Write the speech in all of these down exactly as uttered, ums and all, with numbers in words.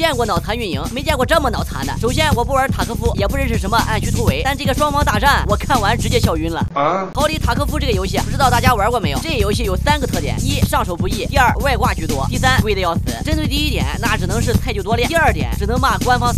见过脑残运营，没见过这么脑残的。首先，我不玩塔科夫，也不认识什么暗区突围，但这个双方大战我看完直接笑晕了。啊、逃离塔科夫这个游戏，不知道大家玩过没有？这游戏有三个特点：一、上手不易；第二，外挂居多；第三，贵的要死。针对第一点，那只能是菜就多练；第二点，只能骂官方。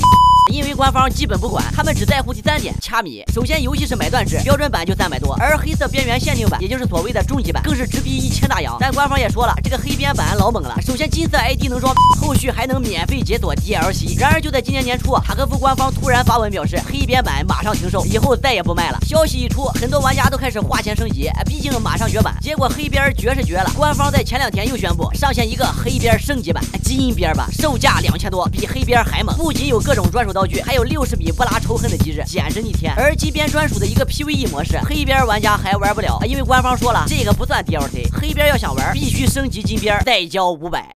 因为官方基本不管，他们只在乎第三点掐米。首先，游戏是买断制，标准版就三百多，而黑色边缘限定版，也就是所谓的终极版，更是直逼一千大洋。但官方也说了，这个黑边版老猛了。首先，金色 I D 能装，后续还能免费解锁 D L C。然而，就在今年年初，塔科夫官方突然发文表示，黑边版马上停售，以后再也不卖了。消息一出，很多玩家都开始花钱升级，毕竟马上绝版。结果黑边绝是绝了，官方在前两天又宣布上线一个黑边升级版，金边版，售价两千多，比黑边还猛。不仅有各种专属 道具，还有六十米不拉仇恨的机制，简直逆天！而金边专属的一个 P V E 模式，黑边玩家还玩不了，因为官方说了，这个不算 D L C， 黑边要想玩，必须升级金边，再交五百。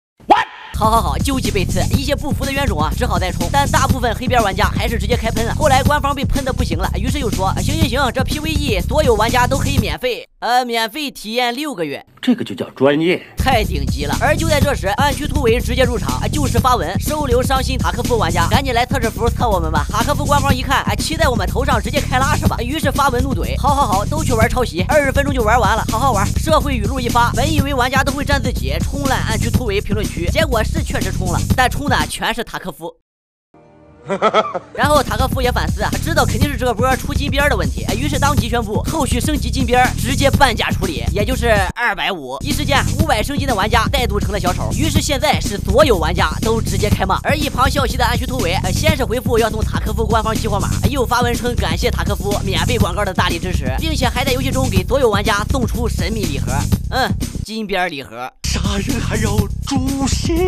好好好，究极被刺，一些不服的冤种啊，只好再冲。但大部分黑边玩家还是直接开喷了。后来官方被喷的不行了，于是又说，行行行，这 P V E 所有玩家都可以免费，呃，免费体验六个月，这个就叫专业，太顶级了。而就在这时，暗区突围直接入场，啊，就是发文收留伤心塔科夫玩家，赶紧来测试服测我们吧。塔科夫官方一看，啊，骑在我们头上直接开拉是吧？于是发文怒怼，好好好，都去玩抄袭，二十分钟就玩完了，好好玩。社会语录一发，本以为玩家都会站自己冲烂暗区突围评论区，结果 是确实冲了，但冲的全是塔科夫。 然后塔科夫也反思啊，知道肯定是这波出金边的问题，于是当即宣布后续升级金边直接半价处理，也就是二百五。一时间，五百升级的玩家再度成了小丑。于是现在是所有玩家都直接开骂。而一旁笑嘻的暗区突围，先是回复要送塔科夫官方激活码，又发文称感谢塔科夫免费广告的大力支持，并且还在游戏中给所有玩家送出神秘礼盒，嗯，金边礼盒。杀人还要诛心。